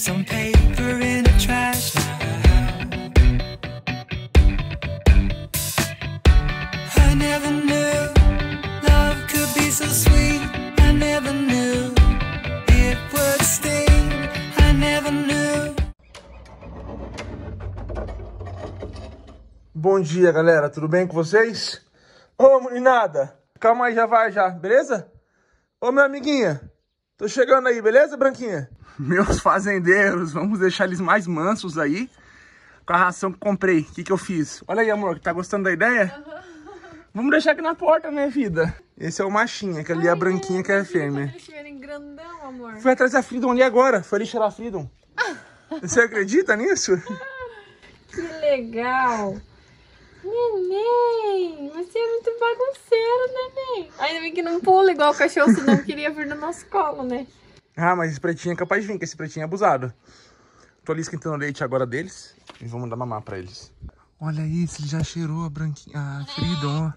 some paper in the trash. I never knew love could be so sweet. I never knew it would sting. I never knew. Bom dia, galera, tudo bem com vocês? Ô, meninada, calma aí, já vai já, beleza? Ô, meu amiguinha, tô chegando aí, beleza, branquinha? Meus fazendeiros, vamos deixar eles mais mansos aí com a ração que comprei. O que que eu fiz? Olha aí, amor, tá gostando da ideia? Uhum. Vamos deixar aqui na porta, minha vida. Esse é o machinha, que ali é a branquinha, que é a fêmea. Eles estiverem grandão, amor. Foi atrás da Freedom ali agora, foi ali cheirar a Freedom. Você acredita nisso? Que legal. Neném, você é muito bagunceiro, neném. Ainda bem que não pula igual o cachorro, senão queria vir no nosso colo, né? Ah, mas esse pretinho é capaz de vir, que esse pretinho é abusado. Tô ali esquentando o leite agora deles e vamos dar mamar pra eles. Olha isso, ele já cheirou a branquinha, a Freedom, ó.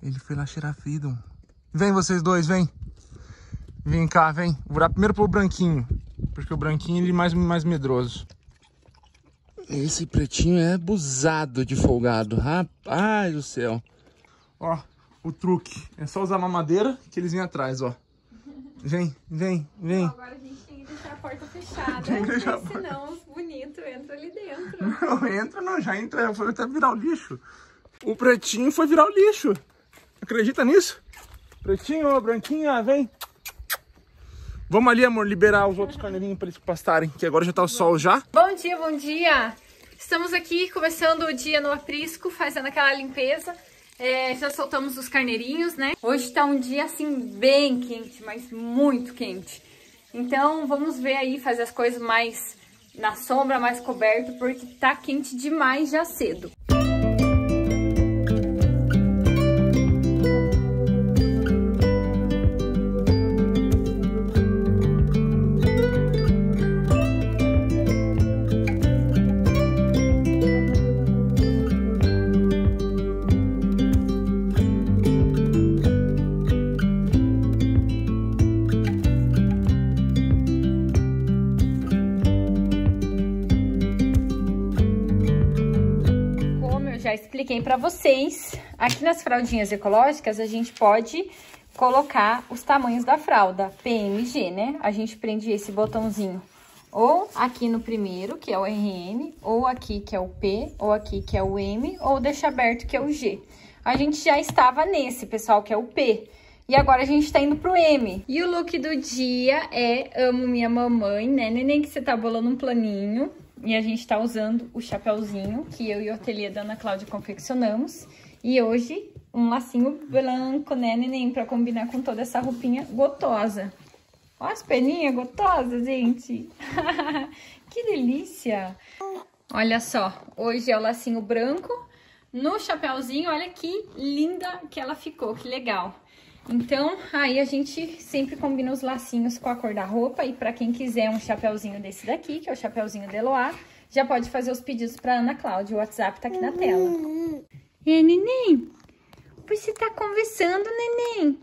Ele foi lá cheirar a Freedom. Vem vocês dois, vem. Vem cá, vem. Vou dar primeiro pro branquinho, porque o branquinho ele é mais medroso. Esse pretinho é abusado de folgado, rapaz do céu. Ó, o truque é só usar a mamadeira que eles vêm atrás, ó. Vem, vem, vem. Não, agora a gente tem que deixar a porta fechada, senão os bonitos entram ali dentro. Não, entra não, já entra, foi até virar o lixo. O pretinho foi virar o lixo, acredita nisso? Pretinho, ó, branquinha, vem. Vamos ali, amor, liberar os outros carneirinhos para eles pastarem, que agora já tá o sol já. Bom dia, bom dia. Estamos aqui começando o dia no aprisco, fazendo aquela limpeza. Já soltamos os carneirinhos, né? Hoje tá um dia, assim, bem quente, mas muito quente. Então, vamos ver aí, fazer as coisas mais na sombra, mais coberto, porque tá quente demais já cedo. Já expliquei para vocês, aqui nas fraldinhas ecológicas a gente pode colocar os tamanhos da fralda, PMG, né? A gente prende esse botãozinho ou aqui no primeiro, que é o RM, ou aqui que é o P, ou aqui que é o M, ou deixa aberto que é o G. A gente já estava nesse, pessoal, que é o P. E agora a gente tá indo pro M. E o look do dia é amo minha mamãe, né? Neném, que você tá bolando um planinho. E a gente tá usando o chapéuzinho que eu e o ateliê da Ana Cláudia confeccionamos. E hoje, um lacinho branco, né, neném? Pra combinar com toda essa roupinha gotosa. Ó as peninhas gotosas, gente! Que delícia! Olha só, hoje é o lacinho branco no chapéuzinho. Olha que linda que ela ficou, que legal! Então, aí a gente sempre combina os lacinhos com a cor da roupa. E pra quem quiser um chapéuzinho desse daqui, que é o chapéuzinho de Eloá, já pode fazer os pedidos pra Ana Cláudia. O WhatsApp tá aqui na tela. É, neném? Você tá conversando, neném?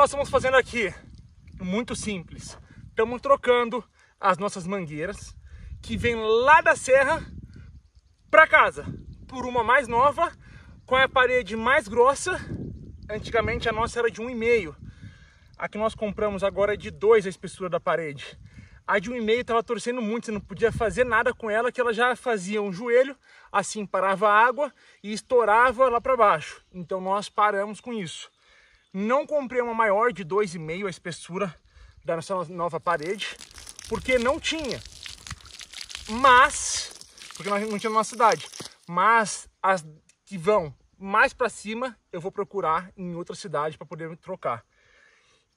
nós estamos fazendo aqui? Muito simples. Estamos trocando as nossas mangueiras, que vem lá da serra para casa, por uma mais nova, com a parede mais grossa. Antigamente a nossa era de 1,5. A que nós compramos agora é de 2 a espessura da parede. A de 1,5 estava torcendo muito, você não podia fazer nada com ela, que ela já fazia um joelho, assim parava a água e estourava lá para baixo. Então nós paramos com isso. Não comprei uma maior de 2,5 a espessura da nossa nova parede, porque não tinha. Mas, porque nós não tinha na nossa cidade, mas as que vão mais para cima, eu vou procurar em outra cidade para poder trocar.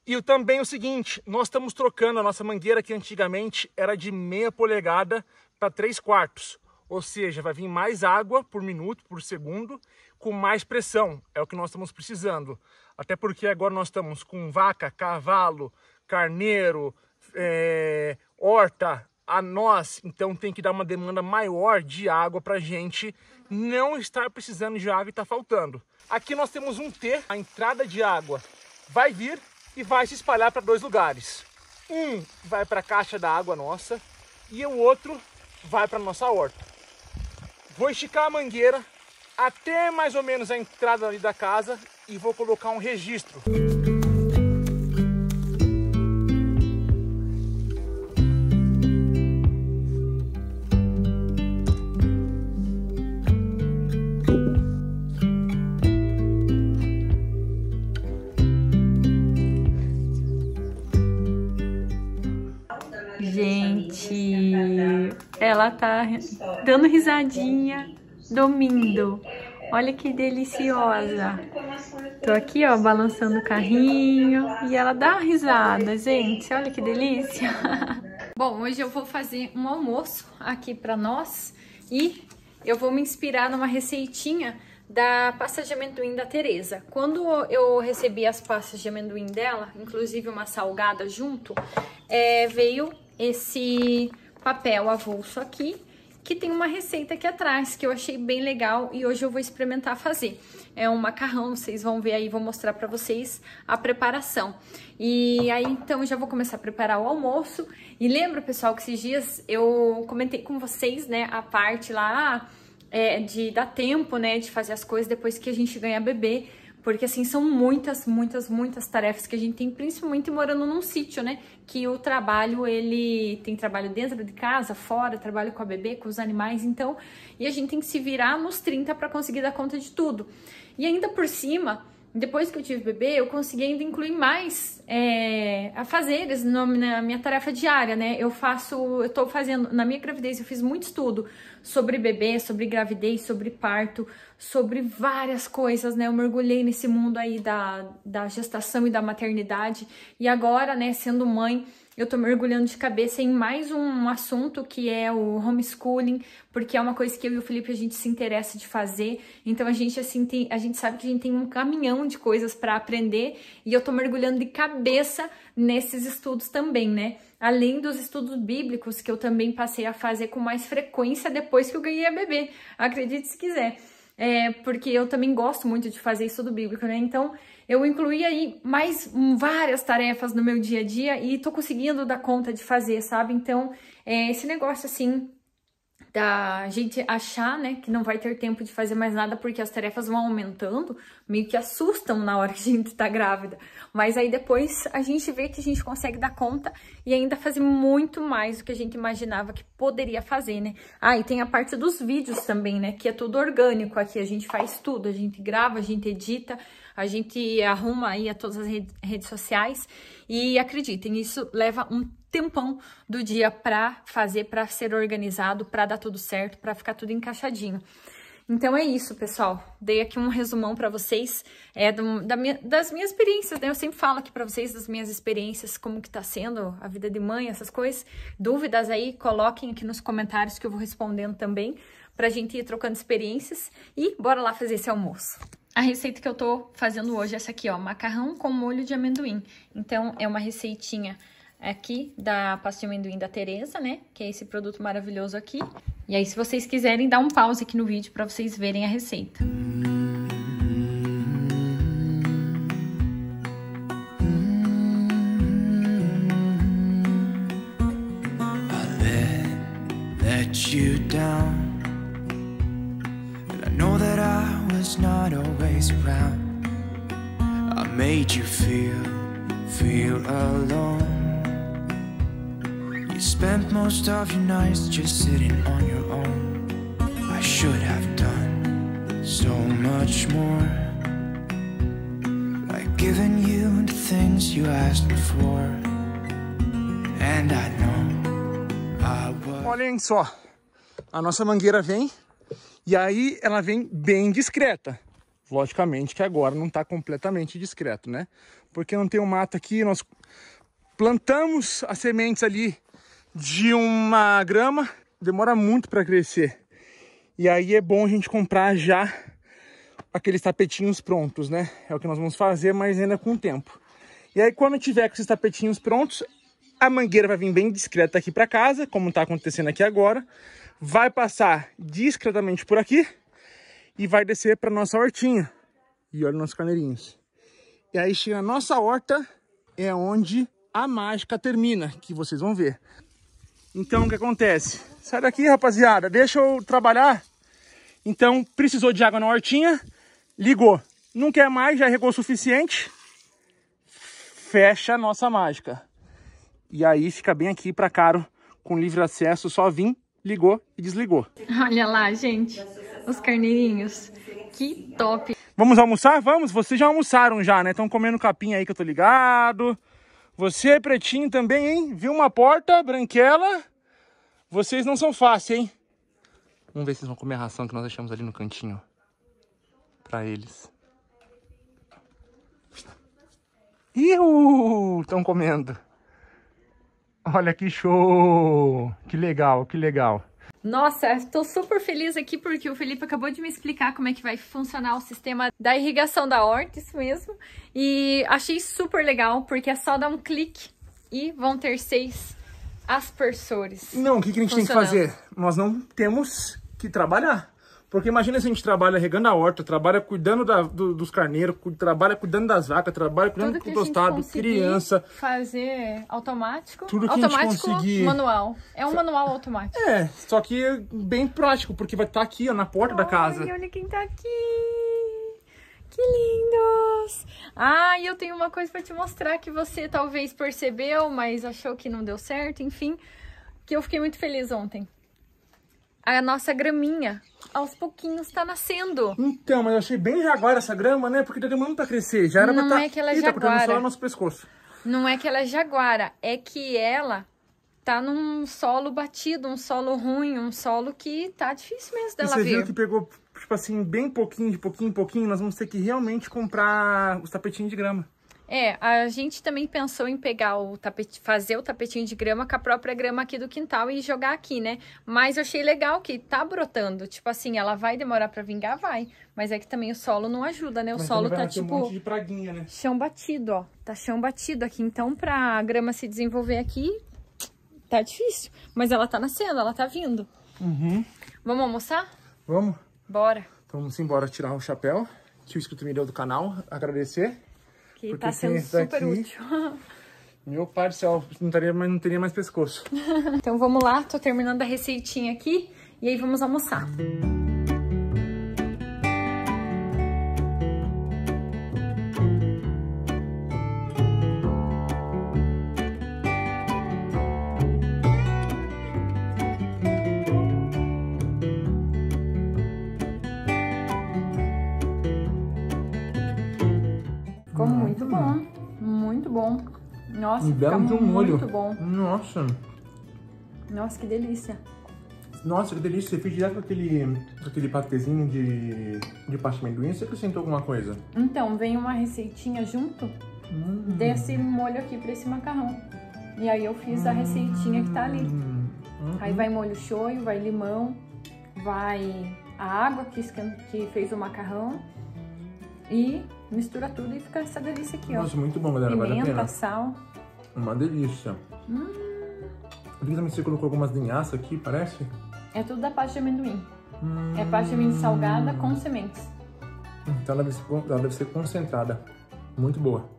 E também o seguinte, nós estamos trocando a nossa mangueira que antigamente era de meia polegada para 3/4. Ou seja, vai vir mais água por minuto, por segundo, com mais pressão. É o que nós estamos precisando. Até porque agora nós estamos com vaca, cavalo, carneiro, horta, a nós. Então tem que dar uma demanda maior de água para a gente não estar precisando de água e tá faltando. Aqui nós temos um T, a entrada de água vai vir e vai se espalhar para 2 lugares. Um vai para a caixa da água nossa e o outro vai para a nossa horta. Vou esticar a mangueira até mais ou menos a entrada ali da casa e vou colocar um registro. Ela tá dando risadinha, dormindo. Olha que deliciosa. Tô aqui, ó, balançando o carrinho e ela dá risada, gente. Olha que delícia. Bom, hoje eu vou fazer um almoço aqui para nós e eu vou me inspirar numa receitinha da pasta de amendoim da Teresa. Quando eu recebi as pastas de amendoim dela, inclusive uma salgada junto, veio esse papel avulso aqui, que tem uma receita aqui atrás, que eu achei bem legal e hoje eu vou experimentar fazer. É um macarrão, vocês vão ver aí, vou mostrar pra vocês a preparação. E aí, então, já vou começar a preparar o almoço. E lembra, pessoal, que esses dias eu comentei com vocês, né, a parte lá de dar tempo, né, de fazer as coisas depois que a gente ganha bebê. Porque, assim, são muitas tarefas que a gente tem, principalmente morando num sítio, né? Que o trabalho, ele tem trabalho dentro de casa, fora, trabalho com a bebê, com os animais, então... E a gente tem que se virar nos 30 para conseguir dar conta de tudo. E ainda por cima, depois que eu tive bebê, eu consegui ainda incluir mais afazeres na minha tarefa diária, né? Eu tô fazendo, na minha gravidez, eu fiz muito estudo sobre bebê, sobre gravidez, sobre parto, sobre várias coisas, né? Eu mergulhei nesse mundo aí da gestação e da maternidade. E agora, né, sendo mãe, eu tô mergulhando de cabeça em mais um assunto que é o homeschooling, porque é uma coisa que eu e o Felipe a gente se interessa de fazer. Então a gente assim a gente sabe que a gente tem um caminhão de coisas para aprender e eu tô mergulhando de cabeça nesses estudos também, né? Além dos estudos bíblicos que eu também passei a fazer com mais frequência depois que eu ganhei a bebê. Acredite se quiser. Porque eu também gosto muito de fazer estudo bíblico, né? Então, eu incluí aí mais várias tarefas no meu dia a dia e tô conseguindo dar conta de fazer, sabe? Então, esse negócio, assim, da gente achar, né, que não vai ter tempo de fazer mais nada porque as tarefas vão aumentando, meio que assustam na hora que a gente tá grávida. Mas aí depois a gente vê que a gente consegue dar conta e ainda fazer muito mais do que a gente imaginava que poderia fazer, né? Ah, e tem a parte dos vídeos também, né, que é tudo orgânico aqui, a gente faz tudo, a gente grava, a gente edita, a gente arruma aí a todas as redes sociais e acreditem, isso leva um tempão do dia para fazer, para ser organizado, para dar tudo certo, para ficar tudo encaixadinho. Então é isso, pessoal. Dei aqui um resumão para vocês das minhas experiências, né? Eu sempre falo aqui para vocês das minhas experiências, como que tá sendo a vida de mãe, essas coisas. Dúvidas aí, coloquem aqui nos comentários que eu vou respondendo também, pra gente ir trocando experiências e bora lá fazer esse almoço. A receita que eu tô fazendo hoje é essa aqui, ó, macarrão com molho de amendoim. Então é uma receitinha aqui da pasta de amendoim da Teresa, né? Que é esse produto maravilhoso aqui. E aí, se vocês quiserem, dá um pause aqui no vídeo para vocês verem a receita. let you down. And I know that I was not always around. I made you feel alone. You spent most of your nights just sitting on your own. I should have done so much more, like giving you the things you asked before. And I know I was... Olhem só, a nossa mangueira vem e aí ela vem bem discreta. Logicamente que agora não está completamente discreto, né? Porque não tem um mato aqui, nós plantamos as sementes ali de uma grama, demora muito para crescer. E aí é bom a gente comprar já aqueles tapetinhos prontos, né? É o que nós vamos fazer, mas ainda com o tempo. E aí quando tiver com esses tapetinhos prontos, a mangueira vai vir bem discreta aqui para casa, como está acontecendo aqui agora. Vai passar discretamente por aqui e vai descer para nossa hortinha. E olha nossos carneirinhos. E aí chega a nossa horta, é onde a mágica termina, que vocês vão ver. Então o que acontece? Sai daqui, rapaziada, deixa eu trabalhar. Então precisou de água na hortinha, ligou, não quer mais, já regou o suficiente, fecha a nossa mágica. E aí fica bem aqui para Caro, com livre acesso, só vim, ligou e desligou. Olha lá, gente, os carneirinhos, que top! Vamos almoçar? Vamos? Vocês já almoçaram já, né? Estão comendo capinha aí que eu tô ligado. Você, pretinho também, hein? Viu uma porta, branquela? Vocês não são fáceis, hein? Vamos ver se eles vão comer a ração que nós deixamos ali no cantinho. Pra eles. Iu! Estão comendo. Olha que show! Que legal, que legal. Nossa, estou super feliz aqui porque o Felipe acabou de me explicar como é que vai funcionar o sistema da irrigação da horta, isso mesmo. E achei super legal porque é só dar um clique e vão ter 6 aspersores. Não, o que a gente tem que fazer? Nós não temos que trabalhar. Porque imagina se a gente trabalha regando a horta, trabalha cuidando dos carneiros, trabalha cuidando das vacas, trabalha cuidando do tostado, criança. Fazer automático. Tudo que automático, a gente conseguir... manual. É um manual automático. É, só que bem prático, porque vai estar aqui, ó, na porta da casa. Olha quem tá aqui. Que lindos. Ah, e eu tenho uma coisa pra te mostrar que você talvez percebeu, mas achou que não deu certo, enfim. Que eu fiquei muito feliz ontem. A nossa graminha, aos pouquinhos, tá nascendo. Então, mas eu achei bem jaguara essa grama, né? Porque tá demorando pra crescer. Já era pra estar... Não é que ela é jaguara. Tá cortando só o nosso pescoço. Não é que ela é jaguara. É que ela tá num solo batido, um solo ruim, um solo que tá difícil mesmo dela ver. Você viu que pegou, tipo assim, bem pouquinho, de pouquinho em pouquinho. Nós vamos ter que realmente comprar os tapetinhos de grama. É, a gente também pensou em pegar o tapete, fazer o tapetinho de grama com a própria grama aqui do quintal e jogar aqui, né? Mas eu achei legal que tá brotando, tipo assim, ela vai demorar pra vingar, vai. Mas é que também o solo não ajuda, né? O solo tá tipo... um monte de praguinha, né? Chão batido, ó. Tá chão batido aqui, então pra grama se desenvolver aqui, tá difícil. Mas ela tá nascendo, ela tá vindo. Uhum. Vamos almoçar? Vamos. Bora. Então vamos embora tirar o chapéu, que o inscrito me deu do canal, agradecer. Que porque tá sendo super aqui, útil. Meu pai do céu, não teria mais pescoço. Então vamos lá, tô terminando a receitinha aqui e aí vamos almoçar. Nossa, fica muito bom. Nossa. Nossa, que delícia. Nossa, que delícia. Você fez direto aquele patezinho de pasta de amendoim? Você acrescentou alguma coisa? Então, vem uma receitinha junto desse molho aqui pra esse macarrão. E aí eu fiz a receitinha que tá ali. Aí vai molho shoyu, vai limão, vai a água que fez o macarrão. E mistura tudo e fica essa delícia aqui, ó. Nossa, muito bom, galera. Pimenta, vale a pena. Sal. Uma delícia. Eu vi também que você colocou algumas linhaças aqui, parece? É tudo da pasta de amendoim. É pasta de amendoim salgada com sementes. Então ela deve ser concentrada. Muito boa.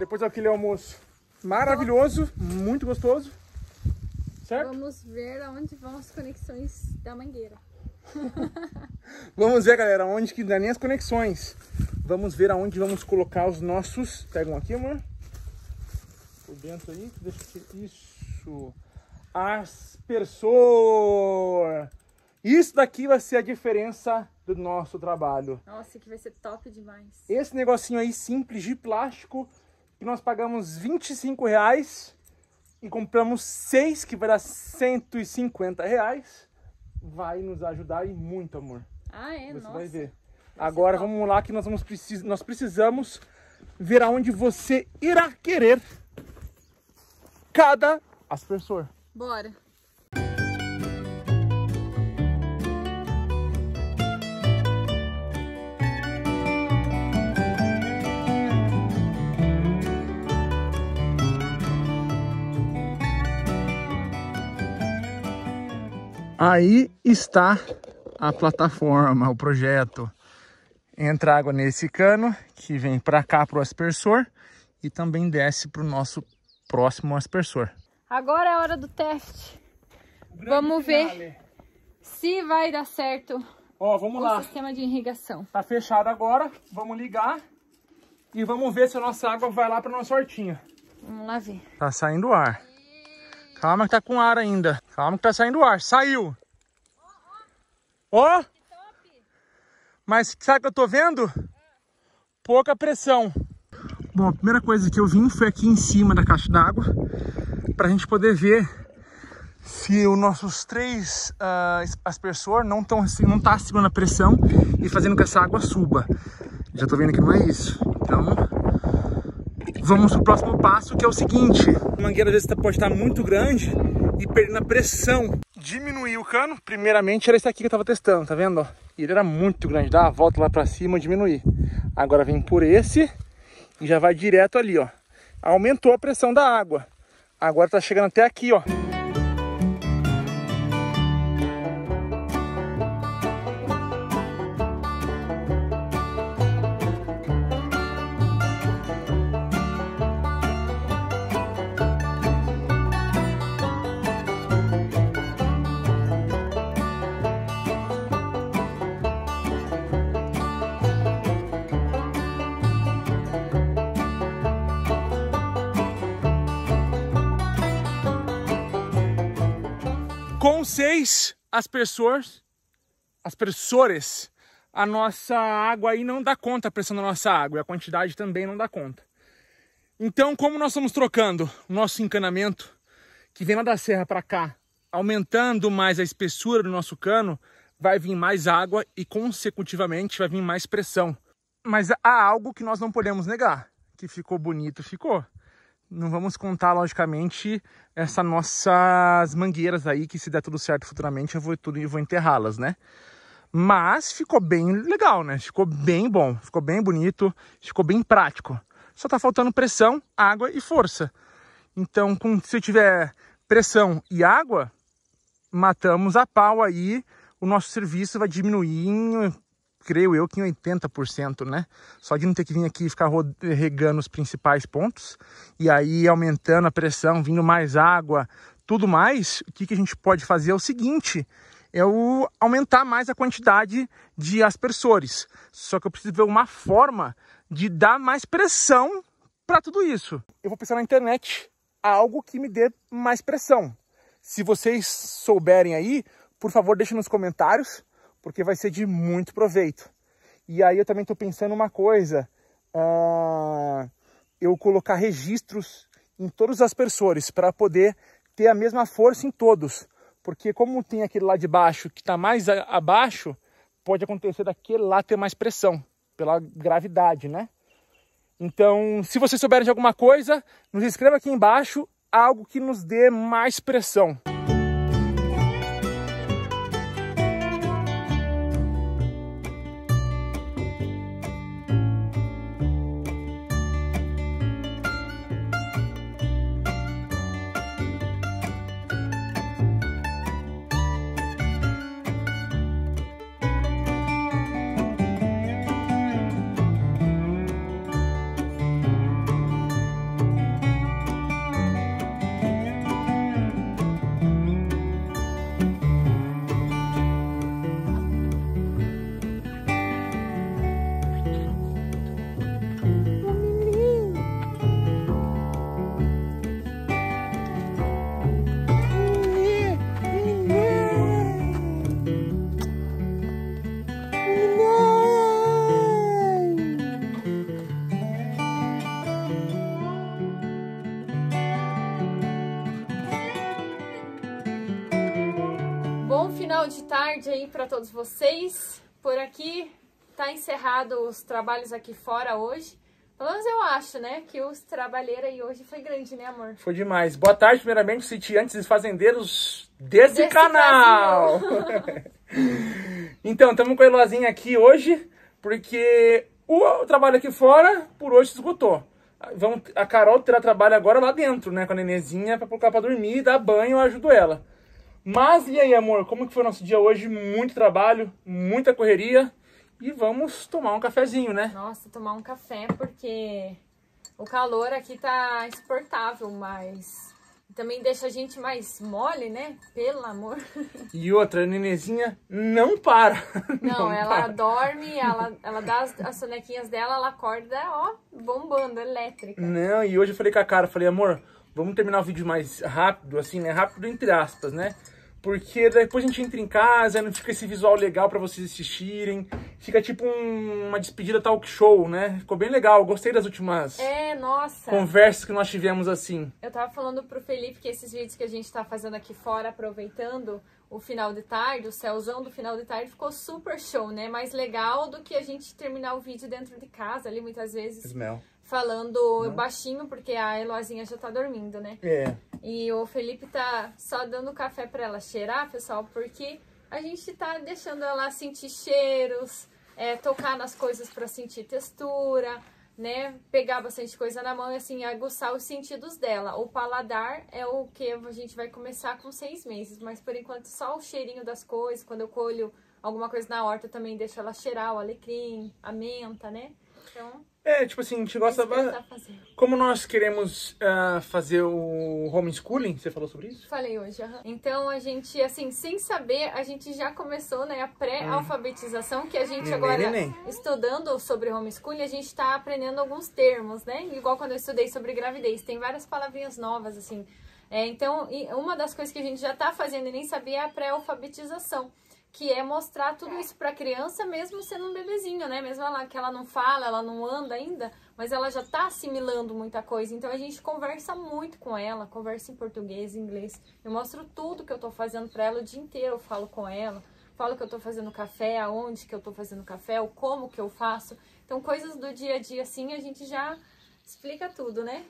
depois daquele almoço maravilhoso, muito gostoso, certo? Vamos ver aonde vão as conexões da mangueira. Vamos ver, galera, onde que dá nem as conexões. Vamos ver aonde vamos colocar os nossos... Pegam aqui, amor. Por dentro aí. Deixa eu ver. Isso. Aspersor. Isso daqui vai ser a diferença do nosso trabalho. Nossa, que vai ser top demais. Esse negocinho aí simples de plástico, que nós pagamos R$25 e compramos 6, que vai dar R$150. Vai nos ajudar e muito, amor. Ah, é? Você nossa. Vai ver. Vai agora vamos lá que nós precisamos ver aonde você irá querer cada aspersor. Bora. Aí está a plataforma, o projeto. Entra água nesse cano que vem para cá para o aspersor e também desce para o nosso próximo aspersor. Agora é a hora do teste. Vamos ver se vai dar certo. Ó, vamos lá. O sistema de irrigação. Tá fechado agora. Vamos ligar e vamos ver se a nossa água vai lá para nossa hortinha. Vamos lá ver. Tá saindo ar. Calma que tá com ar ainda. Calma que tá saindo ar. Saiu. Ó. Oh, oh. Oh. Mas sabe o que eu tô vendo? Pouca pressão. Bom, a primeira coisa que eu vim foi aqui em cima da caixa d'água, pra gente poder ver se os nossos 3 aspersor não tá segurando a pressão e fazendo que essa água suba. Já tô vendo que não é isso. Então... vamos pro próximo passo, que é o seguinte. A mangueira às vezes pode estar muito grande e perdendo a pressão. Diminuir o cano. Primeiramente era esse aqui que eu estava testando, tá vendo? Ó? Ele era muito grande, dá a volta lá para cima e diminuir. Agora vem por esse e já vai direto ali, ó. Aumentou a pressão da água. Agora tá chegando até aqui, ó. Com 6 aspersores, a nossa água aí não dá conta, a pressão da nossa água, e a quantidade também não dá conta. Então, como nós estamos trocando o nosso encanamento, que vem lá da serra para cá, aumentando mais a espessura do nosso cano, vai vir mais água e, consecutivamente, vai vir mais pressão. Mas há algo que nós não podemos negar, que ficou bonito, ficou. Não vamos contar, logicamente, essas nossas mangueiras aí, que se der tudo certo futuramente, eu vou enterrá-las, né? Mas ficou bem legal, né? Ficou bem bom, ficou bem bonito, ficou bem prático. Só tá faltando pressão, água e força. Então, se eu tiver pressão e água, matamos a pau aí, o nosso serviço vai diminuir em... creio eu que em 80%, né? Só de não ter que vir aqui e ficar regando os principais pontos, e aí aumentando a pressão, vindo mais água, tudo mais, o que a gente pode fazer é o seguinte, aumentar mais a quantidade de aspersores. Só que eu preciso ver uma forma de dar mais pressão para tudo isso. Eu vou pensar na internet, algo que me dê mais pressão. Se vocês souberem aí, por favor, deixem nos comentários, porque vai ser de muito proveito. E aí eu também estou pensando uma coisa, eu colocar registros em todos os aspersores para poder ter a mesma força em todos, porque como tem aquele lá de baixo que está mais abaixo, pode acontecer daquele lá ter mais pressão, pela gravidade, né? Então, se vocês souberem de alguma coisa, nos escreva aqui embaixo algo que nos dê mais pressão. final de tarde aí para todos vocês. Por aqui tá encerrado os trabalhos aqui fora hoje. Pelo menos eu acho, né? Que os trabalheiros aí hoje foi grande, né, amor? Foi demais. Boa tarde, primeiramente, sitiantes e fazendeiros desse canal! Então, estamos com a Eloazinha aqui hoje, porque o trabalho aqui fora, por hoje, esgotou. A Carol terá trabalho agora lá dentro, né? Com a Nenezinha, pra colocar pra dormir, dar banho, eu ajudo ela. Mas, e aí, amor? Como que foi o nosso dia hoje? Muito trabalho, muita correria. E vamos tomar um cafezinho, né? Nossa, tomar um café, porque o calor aqui tá insuportável, mas também deixa a gente mais mole, né? Pelo amor. E outra, a Nenezinha não para. Não ela para. Dorme, ela dá as sonequinhas dela, ela acorda, ó, bombando, elétrica. Não, e hoje eu falei com a Cara, falei, amor, vamos terminar o vídeo mais rápido, assim, né? Rápido entre aspas, né? Porque depois a gente entra em casa, não fica esse visual legal pra vocês assistirem. Fica tipo uma despedida talk show, né? Ficou bem legal, gostei das últimas conversas que nós tivemos assim. Eu tava falando pro Felipe que esses vídeos que a gente tá fazendo aqui fora, aproveitando o final de tarde, o céuzão do final de tarde, ficou super show, né? Mais legal do que a gente terminar o vídeo dentro de casa ali, muitas vezes. Ismael. Falando baixinho, porque a Eloazinha já tá dormindo, né? É. E o Felipe tá só dando café pra ela cheirar, pessoal, porque a gente tá deixando ela sentir cheiros, tocar nas coisas pra sentir textura, né? Pegar bastante coisa na mão e, assim, aguçar os sentidos dela. O paladar é o que a gente vai começar com 6 meses, mas por enquanto só o cheirinho das coisas. Quando eu colho alguma coisa na horta, eu também deixo ela cheirar o alecrim, a menta, né? Então... tipo assim, a gente gosta... Como nós queremos fazer o homeschooling, você falou sobre isso? Falei hoje, aham. Então a gente, assim, sem saber, a gente já começou, né, a pré-alfabetização, que a gente estudando sobre homeschooling, a gente tá aprendendo alguns termos, né? Igual quando eu estudei sobre gravidez, tem várias palavrinhas novas, assim. Então, uma das coisas que a gente já tá fazendo e nem sabia é a pré-alfabetização. Que é mostrar tudo isso pra criança, mesmo sendo um bebezinho, né? Mesmo que ela não fala, ela não anda ainda, mas ela já tá assimilando muita coisa. Então, a gente conversa muito com ela, conversa em português, em inglês. Eu mostro tudo que eu tô fazendo pra ela o dia inteiro, eu falo com ela. Falo que eu tô fazendo café, aonde que eu tô fazendo café, o como que eu faço. Então, coisas do dia a dia, assim, a gente já explica tudo, né?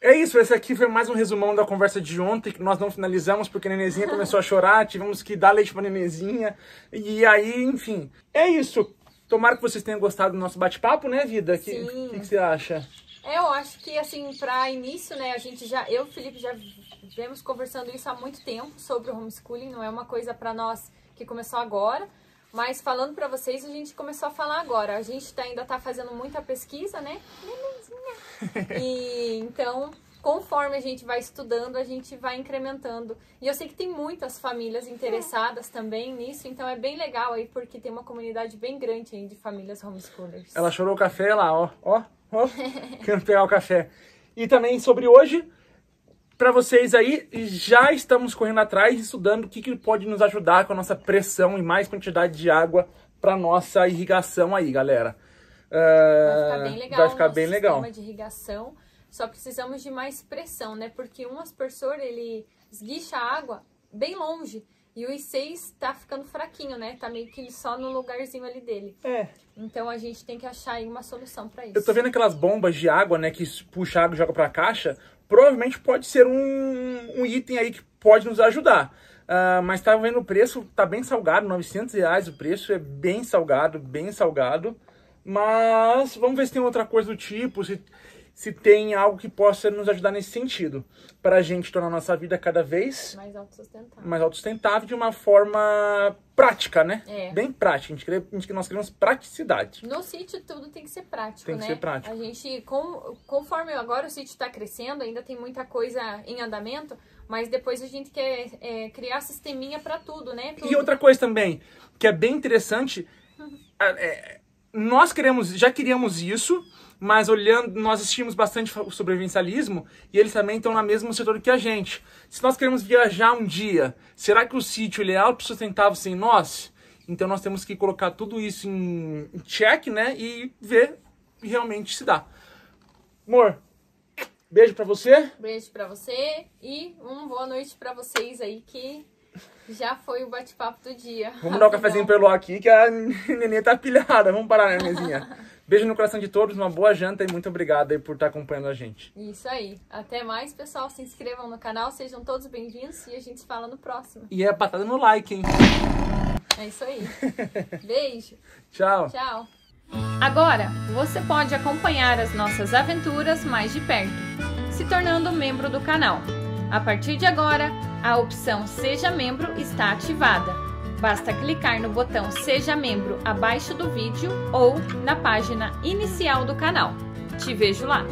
É isso, esse aqui foi mais um resumão da conversa de ontem, que nós não finalizamos porque a Nenezinha começou a chorar, tivemos que dar leite pra Nenezinha, e aí, enfim, é isso. Tomara que vocês tenham gostado do nosso bate-papo, né, vida? Sim. O que você acha? Eu acho que, assim, pra início, né, a gente já, eu e o Felipe já viemos conversando isso há muito tempo, sobre o homeschooling, não é uma coisa pra nós que começou agora, mas falando pra vocês, a gente começou a falar agora. A gente ainda tá fazendo muita pesquisa, né? E então, conforme a gente vai estudando, a gente vai incrementando. E eu sei que tem muitas famílias interessadas também nisso, então é bem legal aí, porque tem uma comunidade bem grande aí de famílias homeschoolers. Ela chorou o café lá, ó, querendo pegar o café. E também sobre hoje, pra vocês aí, já estamos correndo atrás, estudando o que pode nos ajudar com a nossa pressão e mais quantidade de água pra nossa irrigação aí, galera. Vai ficar bem legal, vai ficar bem legal. Sistema de irrigação, só precisamos de mais pressão, né? Porque um aspersor, ele esguicha a água bem longe e o I6 tá ficando fraquinho, né? Tá meio que só no lugarzinho ali dele. Então a gente tem que achar aí uma solução pra isso. Eu tô vendo aquelas bombas de água, né? Que puxa água e joga pra caixa. Provavelmente pode ser um item aí que pode nos ajudar. Mas tá vendo o preço, tá bem salgado, R$900 o preço, é bem salgado, bem salgado. Mas vamos ver se tem outra coisa do tipo, se tem algo que possa nos ajudar nesse sentido. Para a gente tornar a nossa vida cada vez mais autossustentável. Mais autossustentável de uma forma prática, né? Bem prática. Nós queremos praticidade. No sítio tudo tem que ser prático, né? Tem que ser prático. A gente, conforme agora o sítio está crescendo, ainda tem muita coisa em andamento, mas depois a gente quer criar sisteminha para tudo, né? Tudo. E outra coisa também, que é bem interessante... Nós já queríamos isso, mas nós assistimos bastante o sobrevivencialismo e eles também estão no mesmo setor que a gente. Se nós queremos viajar um dia, será que o sítio ele é autossustentável sem nós? Então nós temos que colocar tudo isso em check, né? E ver realmente se dá. Amor, beijo pra você. Beijo pra você e uma boa noite pra vocês aí que... Já foi o bate-papo do dia. Vamos dar um cafezinho pra Eloá aqui, que a nenê tá pilhada. Vamos parar, né, Nenezinha? Beijo no coração de todos, uma boa janta e muito obrigada aí por estar acompanhando a gente. Isso aí. Até mais, pessoal. Se inscrevam no canal, sejam todos bem-vindos e a gente se fala no próximo. E é patada no like, hein? É isso aí. Beijo. Tchau. Tchau. Agora, você pode acompanhar as nossas aventuras mais de perto, se tornando membro do canal. A partir de agora, a opção Seja Membro está ativada. Basta clicar no botão Seja Membro abaixo do vídeo ou na página inicial do canal. Te vejo lá!